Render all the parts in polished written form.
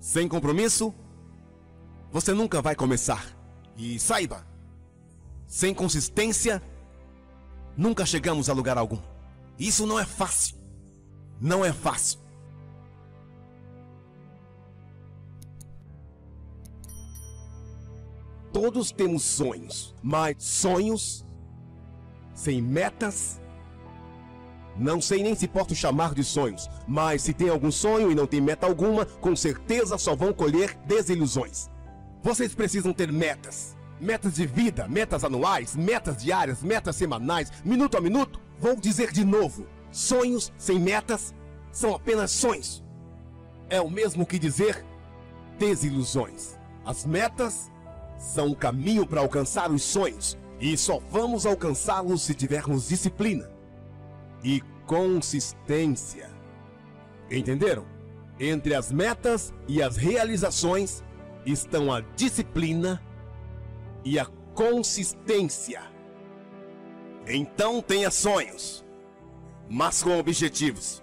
Sem compromisso, você nunca vai começar. E saiba, sem consistência, nunca chegamos a lugar algum. Isso não é fácil. Não é fácil. Todos temos sonhos, mas sonhos sem metas, não sei nem se posso chamar de sonhos, mas se tem algum sonho e não tem meta alguma, com certeza só vão colher desilusões. Vocês precisam ter metas. Metas de vida, metas anuais, metas diárias, metas semanais, minuto a minuto. Vou dizer de novo, sonhos sem metas são apenas sonhos. É o mesmo que dizer desilusões. As metas são um caminho para alcançar os sonhos e só vamos alcançá-los se tivermos disciplina e consistência. Entenderam? Entre as metas e as realizações estão a disciplina e a consistência. Então tenha sonhos, mas com objetivos.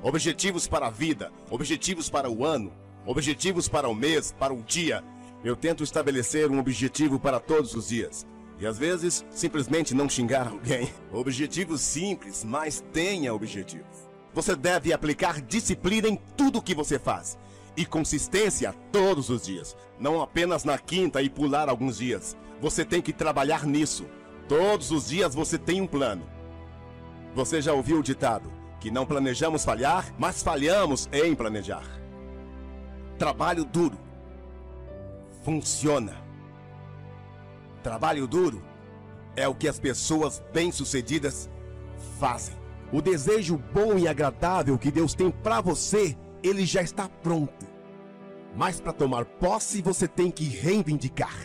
Objetivos para a vida, objetivos para o ano, objetivos para o mês, para o dia. Eu tento estabelecer um objetivo para todos os dias. E às vezes, simplesmente não xingar alguém. Objetivos simples, mas tenha objetivos. Você deve aplicar disciplina em tudo que você faz. E consistência todos os dias, não apenas na quinta e pular alguns dias. Você tem que trabalhar nisso. Todos os dias você tem um plano. Você já ouviu o ditado, que não planejamos falhar, mas falhamos em planejar. Trabalho duro funciona. Trabalho duro é o que as pessoas bem-sucedidas fazem. O desejo bom e agradável que Deus tem para você, ele já está pronto, mas para tomar posse você tem que reivindicar,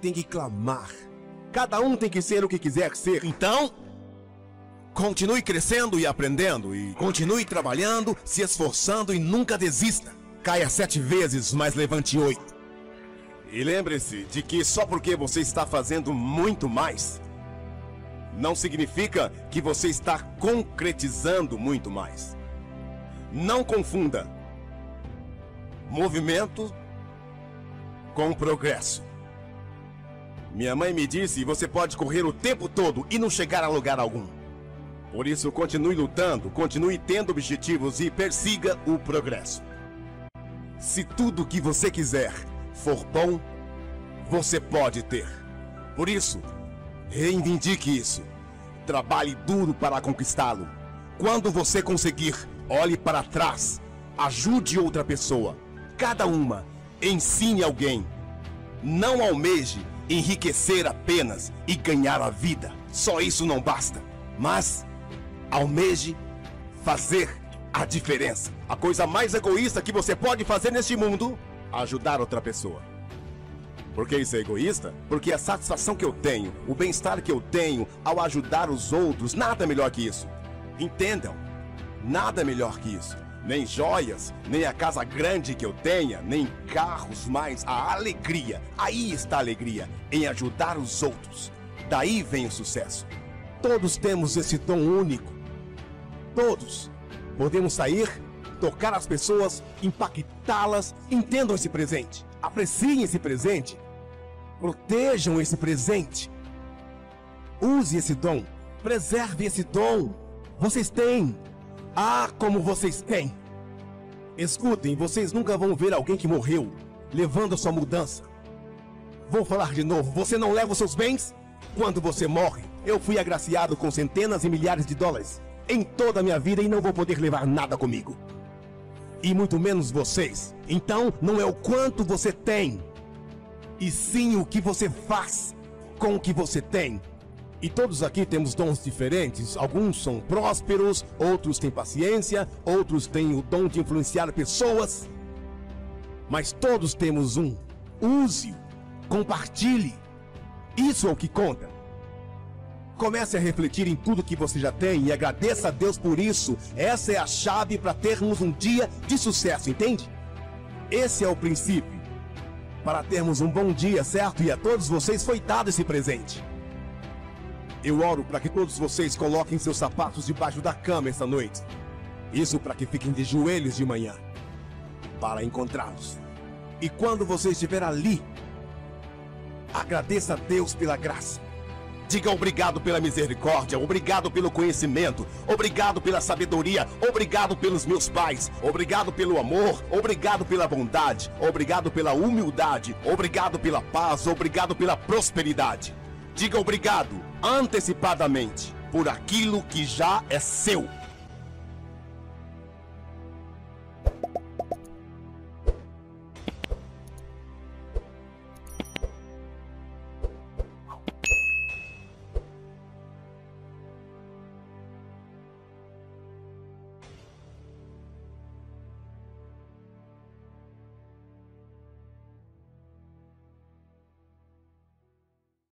tem que clamar. Cada um tem que ser o que quiser ser. Então, continue crescendo e aprendendo, e continue trabalhando, se esforçando e nunca desista. Caia 7 vezes, mas levante 8. E lembre-se de que só porque você está fazendo muito mais, não significa que você está concretizando muito mais. Não confunda movimento com progresso. Minha mãe me disse, você pode correr o tempo todo e não chegar a lugar algum. Por isso, continue lutando, continue tendo objetivos e persiga o progresso. Se tudo que você quiser for bom, você pode ter. Por isso, reivindique isso. Trabalhe duro para conquistá-lo. Quando você conseguir, olhe para trás, ajude outra pessoa, cada uma, ensine alguém. Não almeje enriquecer apenas e ganhar a vida, só isso não basta. Mas almeje fazer a diferença. A coisa mais egoísta que você pode fazer neste mundo é ajudar outra pessoa. Por que isso é egoísta? Porque a satisfação que eu tenho, o bem-estar que eu tenho ao ajudar os outros, nada melhor que isso. Entendam. Nada melhor que isso, nem joias, nem a casa grande que eu tenha, nem carros, mas a alegria. Aí está a alegria, em ajudar os outros. Daí vem o sucesso. Todos temos esse dom único. Todos. Podemos sair, tocar as pessoas, impactá-las. Entendam esse presente, apreciem esse presente, protejam esse presente. Use esse dom, preserve esse dom. Vocês têm. Ah, como vocês têm! Escutem, vocês nunca vão ver alguém que morreu levando a sua mudança. Vou falar de novo, você não leva os seus bens? Quando você morre, eu fui agraciado com centenas e milhares de dólares em toda a minha vida e não vou poder levar nada comigo. E muito menos vocês. Então, não é o quanto você tem, e sim o que você faz com o que você tem. E todos aqui temos dons diferentes, alguns são prósperos, outros têm paciência, outros têm o dom de influenciar pessoas. Mas todos temos um. Use-o, compartilhe. Isso é o que conta. Comece a refletir em tudo que você já tem e agradeça a Deus por isso. Essa é a chave para termos um dia de sucesso, entende? Esse é o princípio. Para termos um bom dia, certo? E a todos vocês foi dado esse presente. Eu oro para que todos vocês coloquem seus sapatos debaixo da cama esta noite. Isso para que fiquem de joelhos de manhã. para encontrá-los. E quando você estiver ali, agradeça a Deus pela graça. Diga obrigado pela misericórdia, obrigado pelo conhecimento, obrigado pela sabedoria, obrigado pelos meus pais, obrigado pelo amor, obrigado pela bondade, obrigado pela humildade, obrigado pela paz, obrigado pela prosperidade. Diga obrigado antecipadamente por aquilo que já é seu.